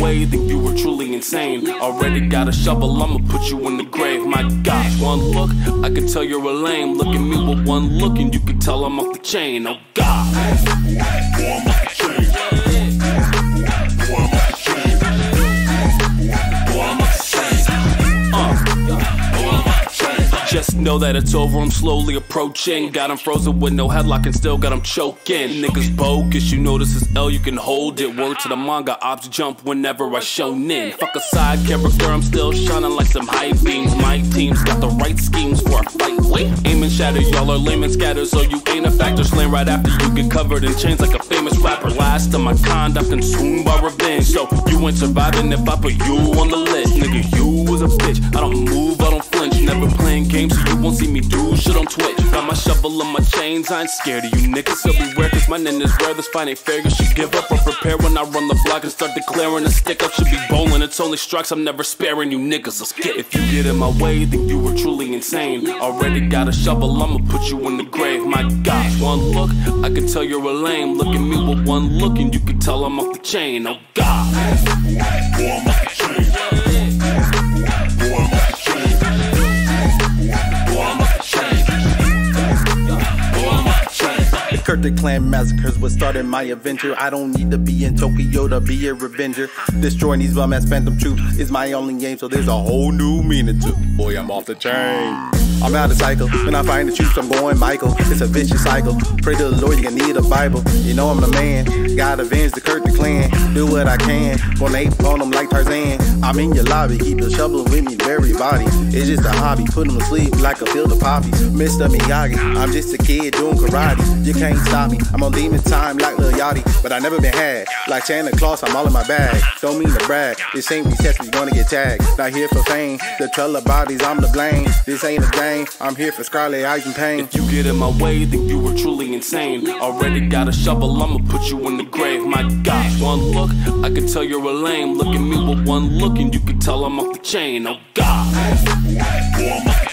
way, think you were truly insane. Already got a shovel, I'ma put you in the grave. My gosh, one look, I could tell you're a lame. Look at me with one look and you can tell I'm off the chain. Oh God, I'm off the chain. Just know that it's over, I'm slowly approaching. Got him frozen with no headlock and still got him choking. Niggas bogus, you know this is L, you can hold it. Word to the manga, ops jump whenever I shonen. Fuck a side character, I'm still shining like some high beams. My team's got the right schemes for a fight. Aim and shatter, y'all are lame and scattered, so you ain't a factor. Slam right after you get covered in chains like a famous rapper. Last of my kind, I'm consumed by revenge. So you ain't surviving if I put you on the list. Nigga, you was a bitch, I don't move, I don't flinch. Never playing games, so you won't see me do shit on Twitch. Got my shovel and my chains, I ain't scared of you niggas. So beware, cause my name is rare, this fight ain't fair. You should give up or prepare when I run the block and start declaring a stick up. Should be bowling, it's only strikes, I'm never sparing you niggas. Let's get it. If you get in my way, then you were truly insane. Already got a shovel, I'ma put you in the grave. My gosh, one look, I could tell you're a lame. Look at me with one look and you can tell I'm off the chain. Oh God, boy, I'm off the chain. Kurdish clan massacres was starting my adventure. I don't need to be in Tokyo to be a revenger. Destroying these bum ass phantom troops is my only game, so there's a whole new meaning to it. Boy, I'm off the chain. I'm out of cycle, when I find the truth, I'm going Michael. It's a vicious cycle, pray to the Lord, you need a Bible. You know I'm the man, God avenge the Kurdish clan. Do what I can, gonna ape on them like Tarzan. I'm in your lobby, keep the shovel with me, bury body. It's just a hobby, put them to sleep like a field of poppies. Mr. Miyagi, I'm just a kid doing karate. You can't stop me, I'm on demon time like Lil Yachty. But I never been had, like Santa Claus, I'm all in my bag. Don't mean to brag, this ain't recess, we gonna get tagged. Not here for fame, the Trella bodies, I'm the blame. This ain't a game, I'm here for Scarlet Eyes and pain. If you get in my way, then you were truly insane. Already got a shovel, I'ma put you in the grave. My gosh, one look, I could tell you're a lame. Look at me with one look and you could tell I'm off the chain. Oh God, boy, I'm off the chain.